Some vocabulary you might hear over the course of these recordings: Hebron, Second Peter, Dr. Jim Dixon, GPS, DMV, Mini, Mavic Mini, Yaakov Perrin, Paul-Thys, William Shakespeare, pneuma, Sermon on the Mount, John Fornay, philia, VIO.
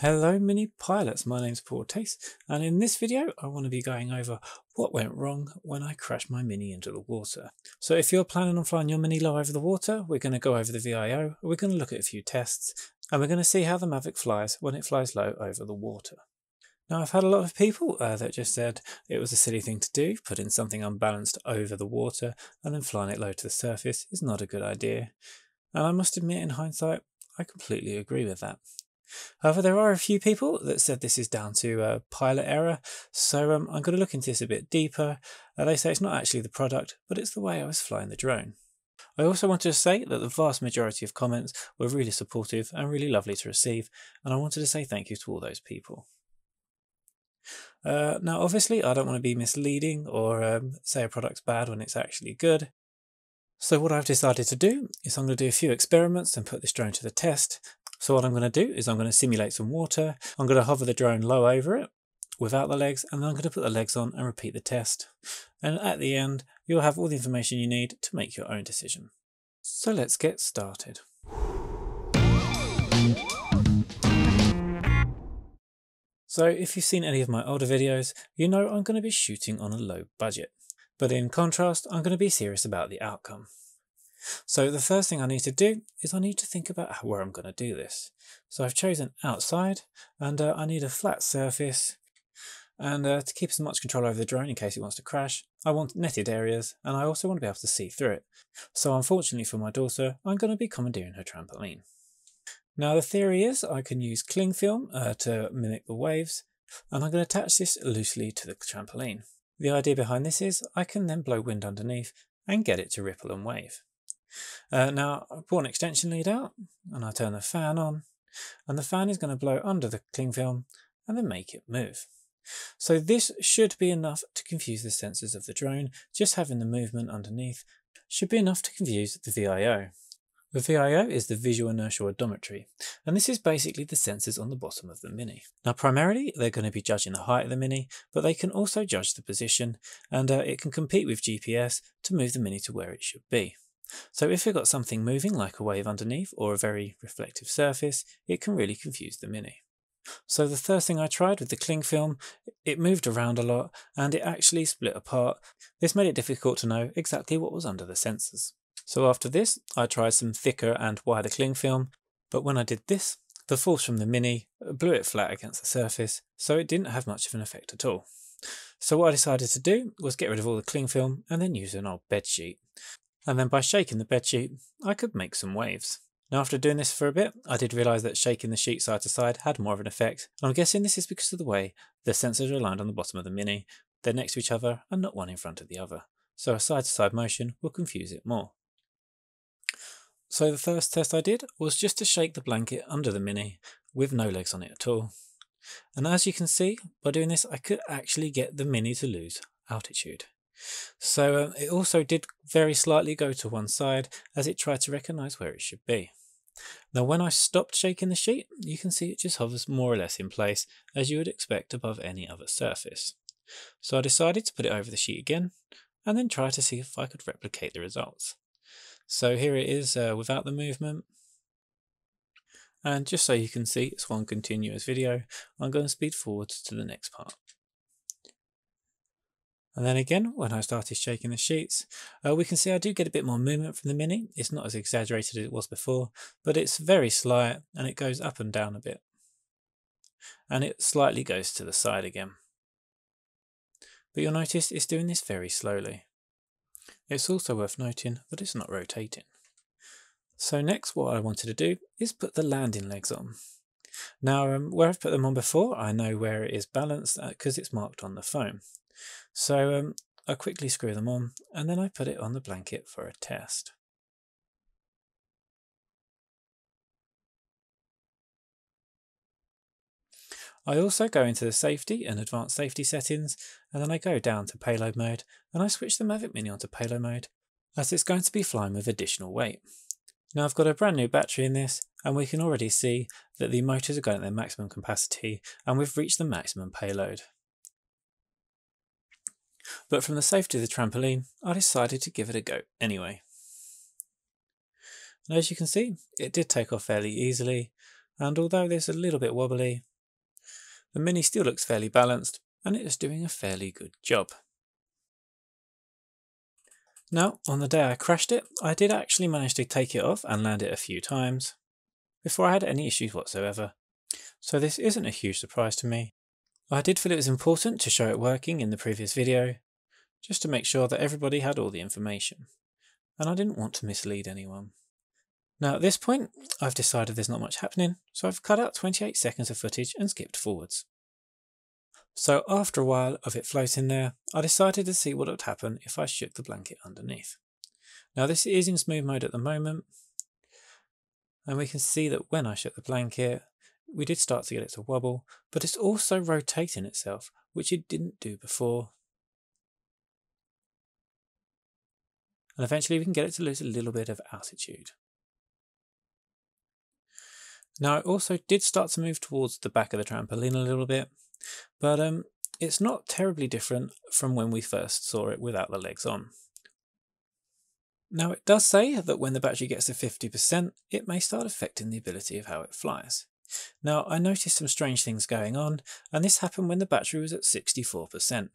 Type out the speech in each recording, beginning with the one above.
Hello Mini pilots, my name's Paul-Thys, and in this video I want to be going over what went wrong when I crashed my Mini into the water. So if you're planning on flying your Mini low over the water, we're going to go over the VIO, we're going to look at a few tests, and we're going to see how the Mavic flies when it flies low over the water. Now I've had a lot of people that just said it was a silly thing to do, putting something unbalanced over the water and then flying it low to the surface is not a good idea. And I must admit in hindsight, I completely agree with that. However, there are a few people that said this is down to pilot error, so I'm going to look into this a bit deeper. They say it's not actually the product, but it's the way I was flying the drone. I also want to say that the vast majority of comments were really supportive and really lovely to receive, and I wanted to say thank you to all those people. Now obviously I don't want to be misleading or say a product's bad when it's actually good. So what I've decided to do is I'm going to do a few experiments and put this drone to the test. So what I'm going to do is I'm going to simulate some water, I'm going to hover the drone low over it without the legs, and then I'm going to put the legs on and repeat the test. And at the end, you'll have all the information you need to make your own decision. So let's get started. So if you've seen any of my older videos, you know I'm going to be shooting on a low budget. But in contrast, I'm going to be serious about the outcome. So the first thing I need to do is I need to think about where I'm going to do this. So I've chosen outside, and I need a flat surface, and to keep as much control over the drone in case it wants to crash, I want netted areas, and I also want to be able to see through it. So unfortunately for my daughter, I'm going to be commandeering her trampoline. Now the theory is I can use cling film to mimic the waves, and I'm going to attach this loosely to the trampoline. The idea behind this is I can then blow wind underneath and get it to ripple and wave. Now I brought an extension lead out and I turn the fan on, and the fan is going to blow under the cling film and then make it move. So this should be enough to confuse the sensors of the drone. Just having the movement underneath should be enough to confuse the VIO. The VIO is the visual inertial odometry, and this is basically the sensors on the bottom of the Mini. Now primarily they're going to be judging the height of the Mini, but they can also judge the position, and it can compete with GPS to move the Mini to where it should be. So if we've got something moving like a wave underneath or a very reflective surface, it can really confuse the Mini. So the first thing I tried with the cling film, it moved around a lot and it actually split apart. This made it difficult to know exactly what was under the sensors. So after this, I tried some thicker and wider cling film, but when I did this, the force from the Mini blew it flat against the surface, so it didn't have much of an effect at all. So what I decided to do was get rid of all the cling film and then use an old bed sheet. And then by shaking the bedsheet, I could make some waves. Now after doing this for a bit, I did realise that shaking the sheet side to side had more of an effect, and I'm guessing this is because of the way the sensors are aligned on the bottom of the Mini. They're next to each other and not one in front of the other, so a side to side motion will confuse it more. So the first test I did was just to shake the blanket under the Mini with no legs on it at all. And as you can see, by doing this I could actually get the Mini to lose altitude. So it also did very slightly go to one side as it tried to recognise where it should be. Now when I stopped shaking the sheet, you can see it just hovers more or less in place as you would expect above any other surface. So I decided to put it over the sheet again and then try to see if I could replicate the results. So here it is without the movement. And just so you can see it's one continuous video, I'm going to speed forward to the next part. And then again, when I started shaking the sheets, we can see I do get a bit more movement from the Mini. It's not as exaggerated as it was before, but it's very slight and it goes up and down a bit. And it slightly goes to the side again. But you'll notice it's doing this very slowly. It's also worth noting that it's not rotating. So next, what I wanted to do is put the landing legs on. Now, where I've put them on before, I know where it is balanced because it's marked on the foam. So I quickly screw them on and then I put it on the blanket for a test. I also go into the safety and advanced safety settings, and then I go down to payload mode and I switch the Mavic Mini onto payload mode as it's going to be flying with additional weight. Now I've got a brand new battery in this and we can already see that the motors are going at their maximum capacity and we've reached the maximum payload. But from the safety of the trampoline, I decided to give it a go anyway. And as you can see, it did take off fairly easily. and although this is a little bit wobbly, the Mini still looks fairly balanced and it is doing a fairly good job. Now, on the day I crashed it, I did actually manage to take it off and land it a few times before I had any issues whatsoever, so this isn't a huge surprise to me. I did feel it was important to show it working in the previous video, just to make sure that everybody had all the information, and I didn't want to mislead anyone. Now at this point, I've decided there's not much happening, so I've cut out 28 seconds of footage and skipped forwards. So after a while of it floating there, I decided to see what would happen if I shook the blanket underneath. Now this is in smooth mode at the moment, and we can see that when I shook the blanket, we did start to get it to wobble, but it's also rotating itself, which it didn't do before. And eventually we can get it to lose a little bit of altitude. Now I also did start to move towards the back of the trampoline a little bit, but it's not terribly different from when we first saw it without the legs on. Now it does say that when the battery gets to 50%, it may start affecting the ability of how it flies. Now I noticed some strange things going on, and this happened when the battery was at 64%.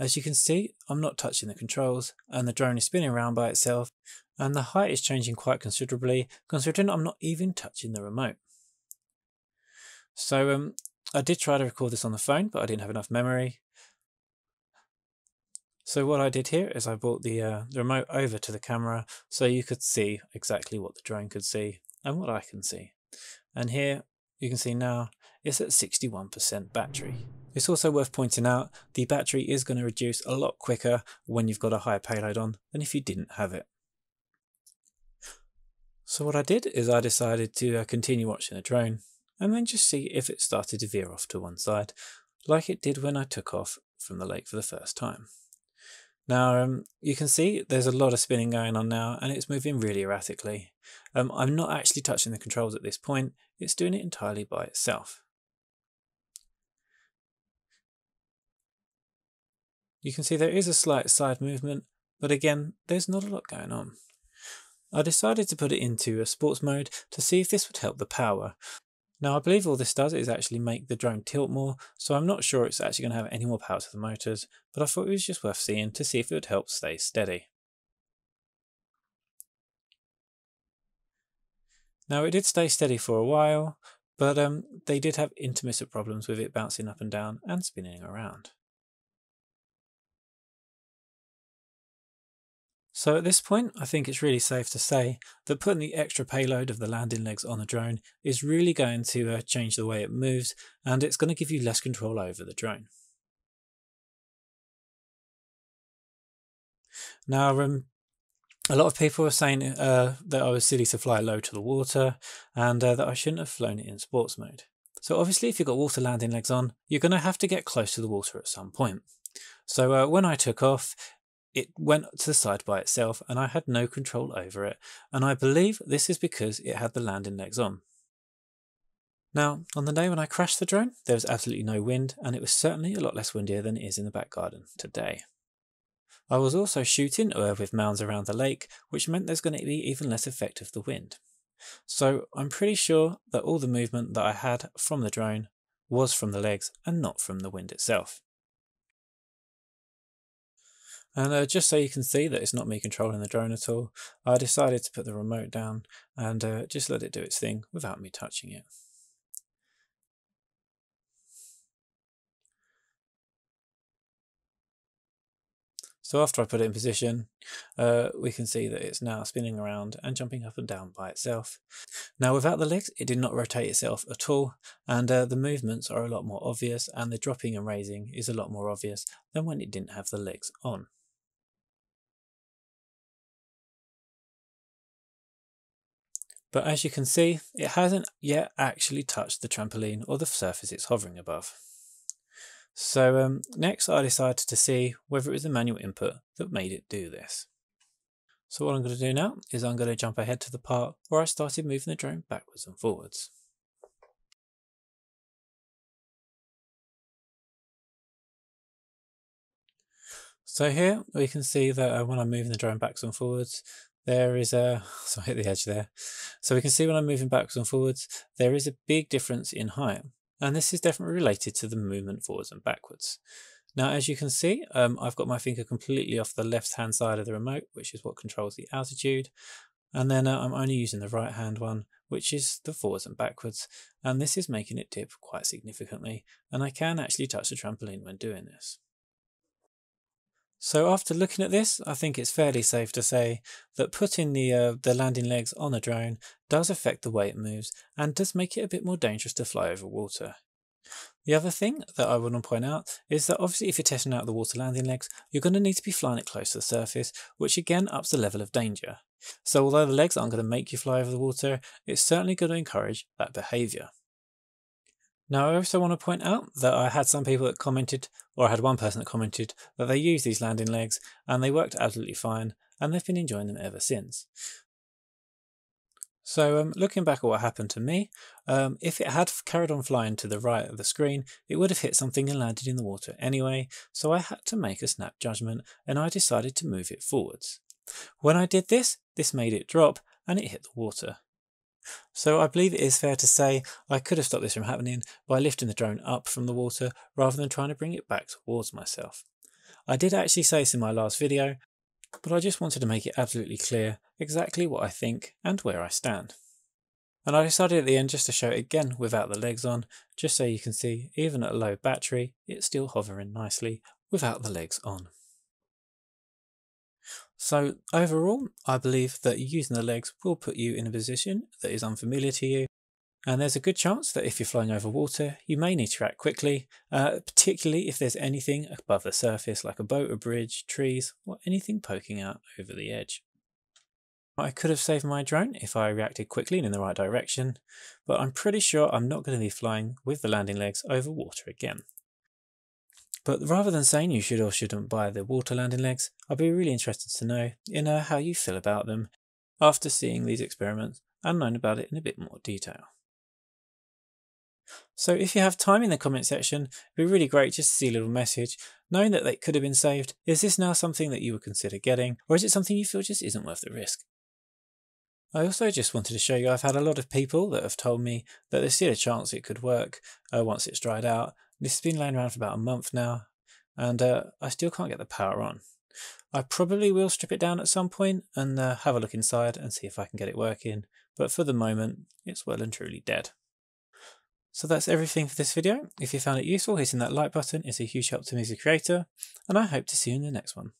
As you can see, I'm not touching the controls and the drone is spinning around by itself, and the height is changing quite considerably considering I'm not even touching the remote. So I did try to record this on the phone, but I didn't have enough memory. So what I did here is I brought the remote over to the camera so you could see exactly what the drone could see and what I can see. And here you can see now it's at 61% battery. It's also worth pointing out the battery is going to reduce a lot quicker when you've got a higher payload on than if you didn't have it. So what I did is I decided to continue watching the drone and then just see if it started to veer off to one side like it did when I took off from the lake for the first time. Now you can see there's a lot of spinning going on now and it's moving really erratically. I'm not actually touching the controls at this point, it's doing it entirely by itself. You can see there is a slight side movement, but again, there's not a lot going on. I decided to put it into a sports mode to see if this would help the power. Now I believe all this does is actually make the drone tilt more, so I'm not sure it's actually going to have any more power to the motors, but I thought it was just worth seeing to see if it would help stay steady. Now it did stay steady for a while, but they did have intermittent problems with it bouncing up and down and spinning around. So at this point, I think it's really safe to say that putting the extra payload of the landing legs on the drone is really going to change the way it moves, and it's going to give you less control over the drone. Now, a lot of people were saying that I was silly to fly low to the water and that I shouldn't have flown it in sports mode. So obviously if you've got water landing legs on, you're going to have to get close to the water at some point. So when I took off, it went to the side by itself and I had no control over it, and I believe this is because it had the landing legs on. Now on the day when I crashed the drone, there was absolutely no wind, and it was certainly a lot less windier than it is in the back garden today. I was also shooting with mounds around the lake, which meant there's going to be even less effect of the wind. So I'm pretty sure that all the movement that I had from the drone was from the legs and not from the wind itself. And just so you can see that it's not me controlling the drone at all, I decided to put the remote down and just let it do its thing without me touching it. So after I put it in position, we can see that it's now spinning around and jumping up and down by itself. Now without the legs, it did not rotate itself at all, and the movements are a lot more obvious, and the dropping and raising is a lot more obvious than when it didn't have the legs on. But as you can see, it hasn't yet actually touched the trampoline or the surface it's hovering above. So next I decided to see whether it was the manual input that made it do this. So what I'm going to do now is I'm going to jump ahead to the part where I started moving the drone backwards and forwards. So here we can see that when I'm moving the drone backwards and forwards, there is a, so I hit the edge there. So we can see when I'm moving backwards and forwards, there is a big difference in height. And this is definitely related to the movement forwards and backwards. Now, as you can see, I've got my finger completely off the left-hand side of the remote, which is what controls the altitude. And then I'm only using the right-hand one, which is the forwards and backwards. And this is making it dip quite significantly. And I can actually touch the trampoline when doing this. So after looking at this, I think it's fairly safe to say that putting the landing legs on a drone does affect the way it moves and does make it a bit more dangerous to fly over water. The other thing that I want to point out is that obviously if you're testing out the water landing legs, you're going to need to be flying it close to the surface, which again ups the level of danger. So although the legs aren't going to make you fly over the water, it's certainly going to encourage that behaviour. Now I also want to point out that I had some people that commented, or I had one person that commented, that they used these landing legs and they worked absolutely fine and they've been enjoying them ever since. So looking back at what happened to me, if it had carried on flying to the right of the screen, it would have hit something and landed in the water anyway, so I had to make a snap judgment and I decided to move it forwards. When I did this, this made it drop and it hit the water. So I believe it is fair to say I could have stopped this from happening by lifting the drone up from the water rather than trying to bring it back towards myself. I did actually say this in my last video, but I just wanted to make it absolutely clear exactly what I think and where I stand. And I decided at the end just to show it again without the legs on, just so you can see even at a low battery it's still hovering nicely without the legs on. So overall, I believe that using the legs will put you in a position that is unfamiliar to you, and there's a good chance that if you're flying over water you may need to act quickly, particularly if there's anything above the surface like a boat, a bridge, trees, or anything poking out over the edge. I could have saved my drone if I reacted quickly and in the right direction, but I'm pretty sure I'm not going to be flying with the landing legs over water again. But rather than saying you should or shouldn't buy the water landing legs, I'd be really interested to know how you feel about them after seeing these experiments and knowing about it in a bit more detail. So if you have time in the comment section, it'd be really great just to see a little message, knowing that they could have been saved. Is this now something that you would consider getting, or is it something you feel just isn't worth the risk? I also just wanted to show you I've had a lot of people that have told me that there's still a chance it could work once it's dried out. This has been laying around for about a month now, and I still can't get the power on. I probably will strip it down at some point and have a look inside and see if I can get it working, but for the moment it's well and truly dead. So that's everything for this video. If you found it useful, hitting that like button is a huge help to me as a creator, and I hope to see you in the next one.